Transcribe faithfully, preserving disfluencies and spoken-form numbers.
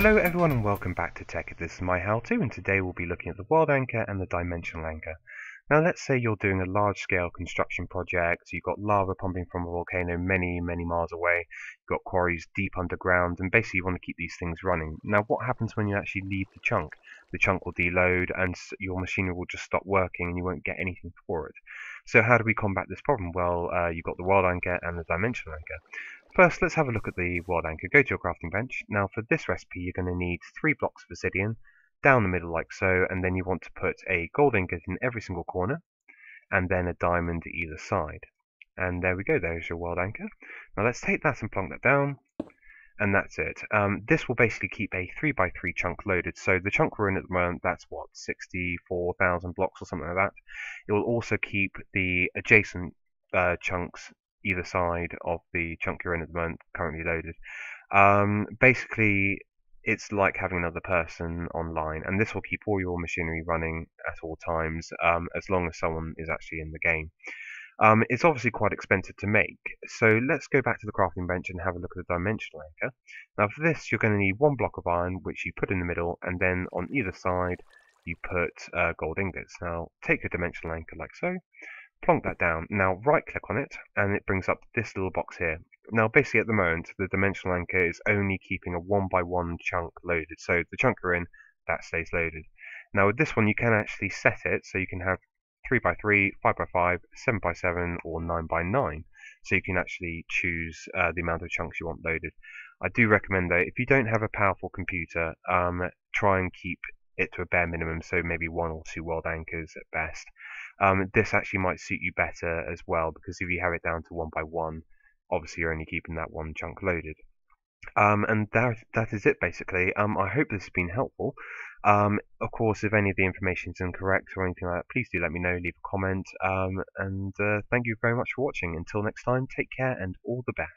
Hello everyone and welcome back to Tekkit. This is my how-to, and today we'll be looking at the World Anchor and the Dimensional Anchor. Now let's say you're doing a large-scale construction project, you've got lava pumping from a volcano many, many miles away, you've got quarries deep underground, and basically you want to keep these things running. Now what happens when you actually leave the chunk? The chunk will deload and your machinery will just stop working and you won't get anything for it. So how do we combat this problem? Well, uh, you've got the World Anchor and the Dimensional Anchor. First, let's have a look at the World Anchor. Go to your crafting bench. Now, for this recipe, you're going to need three blocks of obsidian, down the middle like so, and then you want to put a gold ingot in every single corner, and then a diamond either side. And there we go, there's your World Anchor. Now, let's take that and plonk that down, and that's it. Um, this will basically keep a three by three chunk loaded, so the chunk we're in at the moment, that's what, sixty-four thousand blocks or something like that. It will also keep the adjacent uh, chunks either side of the chunk you're in at the moment currently loaded. Um, basically it's like having another person online, and this will keep all your machinery running at all times, um, as long as someone is actually in the game. Um, it's obviously quite expensive to make, so let's go back to the crafting bench and have a look at the Dimensional Anchor. Now for this you're going to need one block of iron, which you put in the middle, and then on either side you put uh, gold ingots. Now take your Dimensional Anchor like so, plonk that down. Now right click on it and it brings up this little box here. Now basically at the moment the Dimensional Anchor is only keeping a one by one chunk loaded, so the chunk you're in, that stays loaded. Now with this one you can actually set it so you can have three by three, five by five, seven by seven or nine by nine, so you can actually choose uh, the amount of chunks you want loaded. I do recommend though, if you don't have a powerful computer, um, try and keep it to a bare minimum, so maybe one or two World Anchors at best. Um, this actually might suit you better as well, because if you have it down to one by one, obviously you're only keeping that one chunk loaded. Um, and that, that is it basically. Um, I hope this has been helpful. Um, of course, if any of the information is incorrect or anything like that, please do let me know, leave a comment. Um, and uh, thank you very much for watching. Until next time, take care and all the best.